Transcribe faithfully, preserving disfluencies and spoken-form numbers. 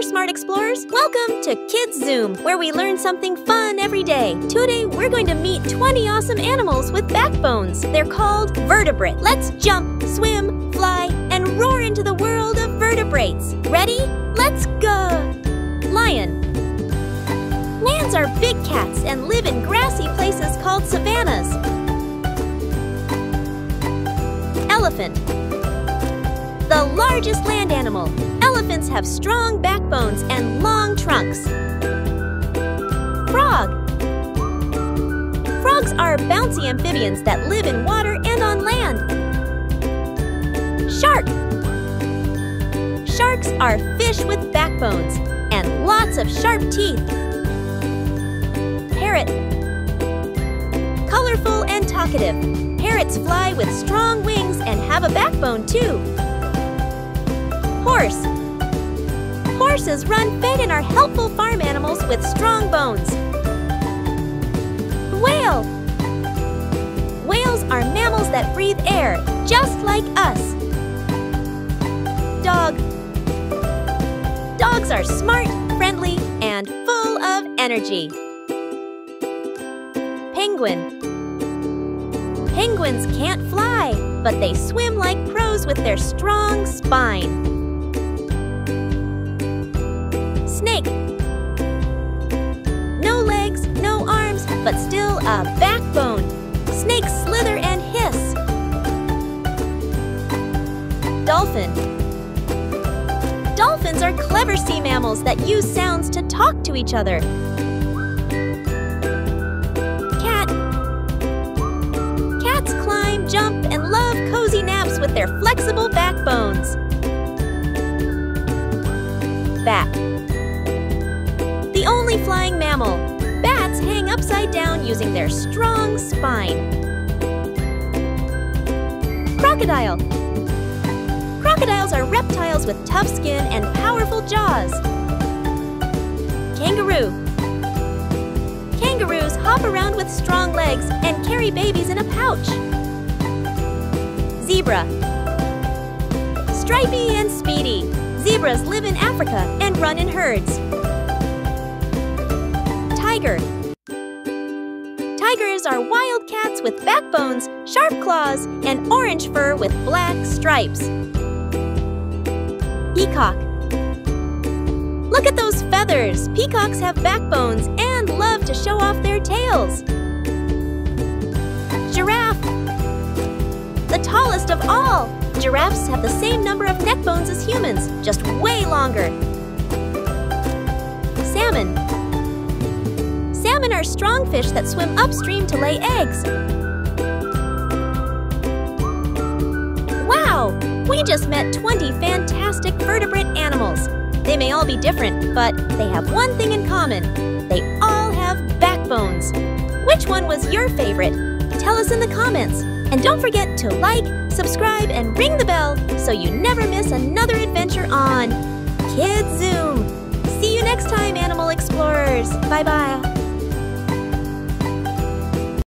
there, Smart Explorers! Welcome to KidzZoom, where we learn something fun every day. Today, we're going to meet twenty awesome animals with backbones. They're called vertebrates. Let's jump, swim, fly, and roar into the world of vertebrates. Ready? Let's go! Lion. Lions are big cats and live in grassy places called savannas. Elephant. The largest land animal. Elephants have strong backbones and long trunks. Frog. Frogs are bouncy amphibians that live in water and on land. Shark. Sharks are fish with backbones and lots of sharp teeth. Parrot. Colorful and talkative. Parrots fly with strong wings and have a backbone too. Horse. Horses run fed and are helpful farm animals with strong bones. Whale. Whales are mammals that breathe air, just like us. Dog. Dogs are smart, friendly, and full of energy. Penguin. Penguins can't fly, but they swim like pros with their strong spine. Snake. No legs, no arms, but still a backbone. Snakes slither and hiss. Dolphin. Dolphins are clever sea mammals that use sounds to talk to each other. Cat. Cats climb, jump, and love cozy naps with their flexible backbones. Bat. The only flying mammal. Bats hang upside down using their strong spine. Crocodile. Crocodiles are reptiles with tough skin and powerful jaws. Kangaroo. Kangaroos hop around with strong legs and carry babies in a pouch. Zebra. Stripy and speedy. Zebras live in Africa and run in herds. Tiger. Tigers are wild cats with backbones, sharp claws, and orange fur with black stripes. Peacock. Look at those feathers! Peacocks have backbones and love to show off their tails. Giraffe. The tallest of all. Giraffes have the same number of neck bones as humans, just way longer. Salmon. Salmon are strong fish that swim upstream to lay eggs. Wow! We just met twenty fantastic vertebrate animals. They may all be different, but they have one thing in common. They all have backbones. Which one was your favorite? Tell us in the comments. And don't forget to like, subscribe, and ring the bell so you never miss another adventure on KidzZoom. See you next time, Animal Explorers. Bye-bye.